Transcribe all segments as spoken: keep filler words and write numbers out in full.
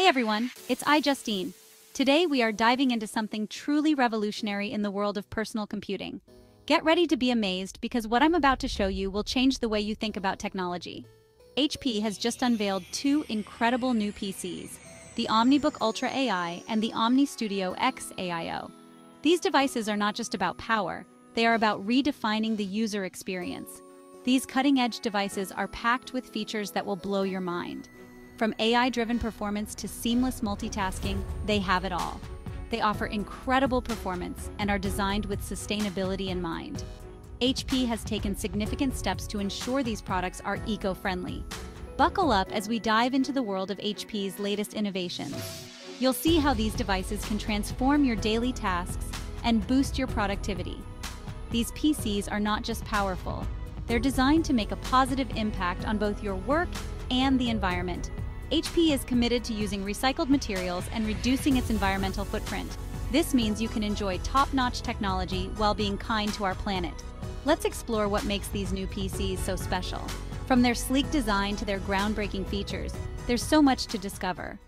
Hey everyone, it's iJustine. Today we are diving into something truly revolutionary in the world of personal computing. Get ready to be amazed because what I'm about to show you will change the way you think about technology. H P has just unveiled two incredible new P Cs, the OmniBook Ultra A I and the OmniStudio X A I O. These devices are not just about power, they are about redefining the user experience. These cutting-edge devices are packed with features that will blow your mind. From A I-driven performance to seamless multitasking, they have it all. They offer incredible performance and are designed with sustainability in mind. H P has taken significant steps to ensure these products are eco-friendly. Buckle up as we dive into the world of H P's latest innovations. You'll see how these devices can transform your daily tasks and boost your productivity. These P Cs are not just powerful, they're designed to make a positive impact on both your work and the environment. H P is committed to using recycled materials and reducing its environmental footprint. This means you can enjoy top-notch technology while being kind to our planet. Let's explore what makes these new P Cs so special. From their sleek design to their groundbreaking features, there's so much to discover.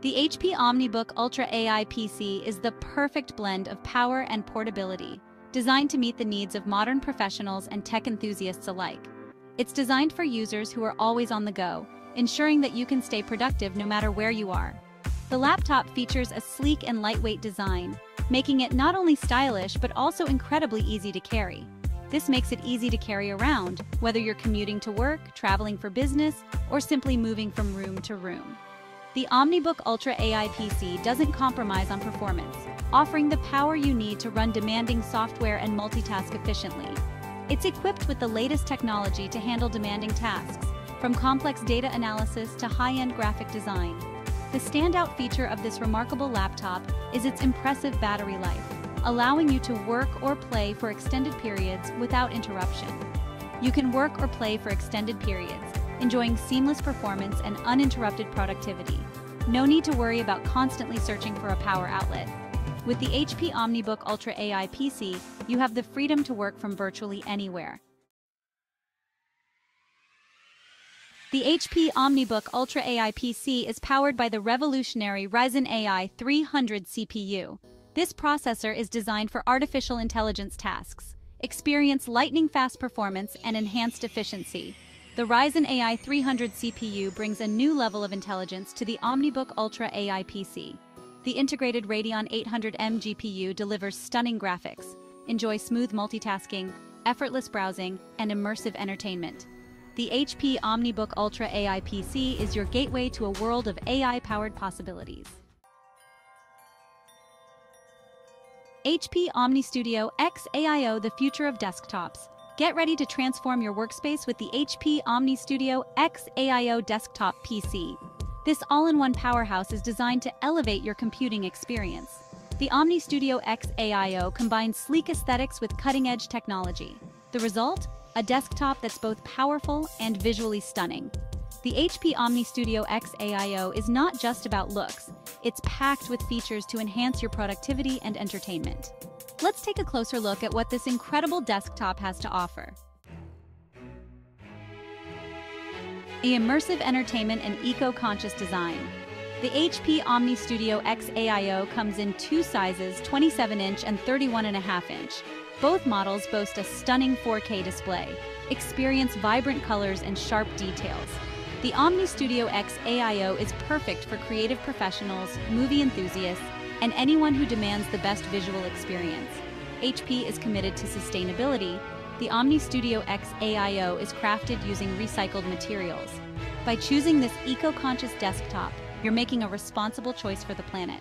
The H P OmniBook Ultra A I P C is the perfect blend of power and portability, designed to meet the needs of modern professionals and tech enthusiasts alike. It's designed for users who are always on the go, ensuring that you can stay productive no matter where you are. The laptop features a sleek and lightweight design, making it not only stylish but also incredibly easy to carry. This makes it easy to carry around, whether you're commuting to work, traveling for business, or simply moving from room to room. The OmniBook Ultra A I P C doesn't compromise on performance, offering the power you need to run demanding software and multitask efficiently. It's equipped with the latest technology to handle demanding tasks, from complex data analysis to high-end graphic design. The standout feature of this remarkable laptop is its impressive battery life, allowing you to work or play for extended periods without interruption. You can work or play for extended periods, enjoying seamless performance and uninterrupted productivity. No need to worry about constantly searching for a power outlet. With the H P OmniBook Ultra A I P C, you have the freedom to work from virtually anywhere. The H P OmniBook Ultra A I P C is powered by the revolutionary Ryzen A I three hundred C P U. This processor is designed for artificial intelligence tasks. Experience lightning-fast performance and enhanced efficiency. The Ryzen A I three hundred C P U brings a new level of intelligence to the OmniBook Ultra A I P C. The integrated Radeon eight hundred M G P U delivers stunning graphics. Enjoy smooth multitasking, effortless browsing, and immersive entertainment. The H P OmniBook Ultra A I P C is your gateway to a world of A I-powered possibilities. H P OmniStudio X A I O, the future of desktops. Get ready to transform your workspace with the H P OmniStudio X A I O Desktop P C. This all-in-one powerhouse is designed to elevate your computing experience. The OmniStudio X A I O combines sleek aesthetics with cutting-edge technology. The result? A desktop that's both powerful and visually stunning. The H P OmniStudio X A I O is not just about looks. It's packed with features to enhance your productivity and entertainment. Let's take a closer look at what this incredible desktop has to offer. The immersive entertainment and eco-conscious design. The H P OmniStudio X A I O comes in two sizes, twenty-seven inch and thirty-one and a half inch. Both models boast a stunning four K display. Experience vibrant colors and sharp details. The OmniStudio X A I O is perfect for creative professionals, movie enthusiasts, and anyone who demands the best visual experience. H P is committed to sustainability. The OmniStudio X A I O is crafted using recycled materials. By choosing this eco-conscious desktop, you're making a responsible choice for the planet.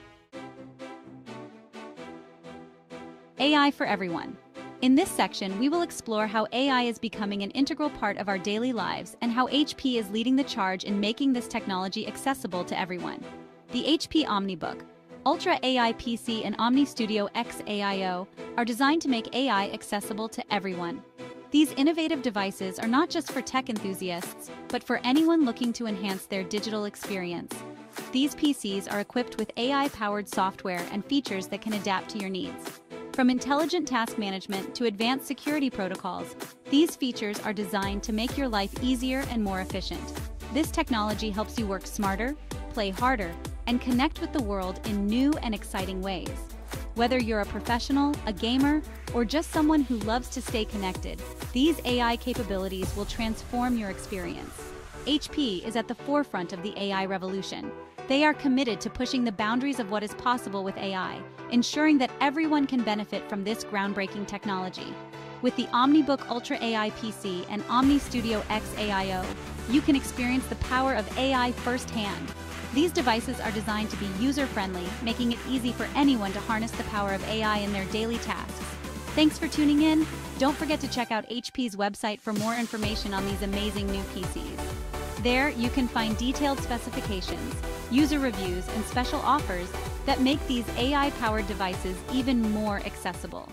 A I for everyone. In this section, we will explore how A I is becoming an integral part of our daily lives and how H P is leading the charge in making this technology accessible to everyone. The H P OmniBook Ultra A I P C and OmniStudio X A I O are designed to make A I accessible to everyone. These innovative devices are not just for tech enthusiasts, but for anyone looking to enhance their digital experience. These P Cs are equipped with A I-powered software and features that can adapt to your needs. From intelligent task management to advanced security protocols, these features are designed to make your life easier and more efficient. This technology helps you work smarter, play harder, and connect with the world in new and exciting ways. Whether you're a professional, a gamer, or just someone who loves to stay connected, these A I capabilities will transform your experience. H P is at the forefront of the A I revolution. They are committed to pushing the boundaries of what is possible with A I, ensuring that everyone can benefit from this groundbreaking technology. With the OmniBook Ultra A I P C and OmniStudio X A I O, you can experience the power of A I firsthand. These devices are designed to be user-friendly, making it easy for anyone to harness the power of A I in their daily tasks. Thanks for tuning in. Don't forget to check out H P's website for more information on these amazing new P Cs. There, you can find detailed specifications, user reviews, and special offers that make these A I-powered devices even more accessible.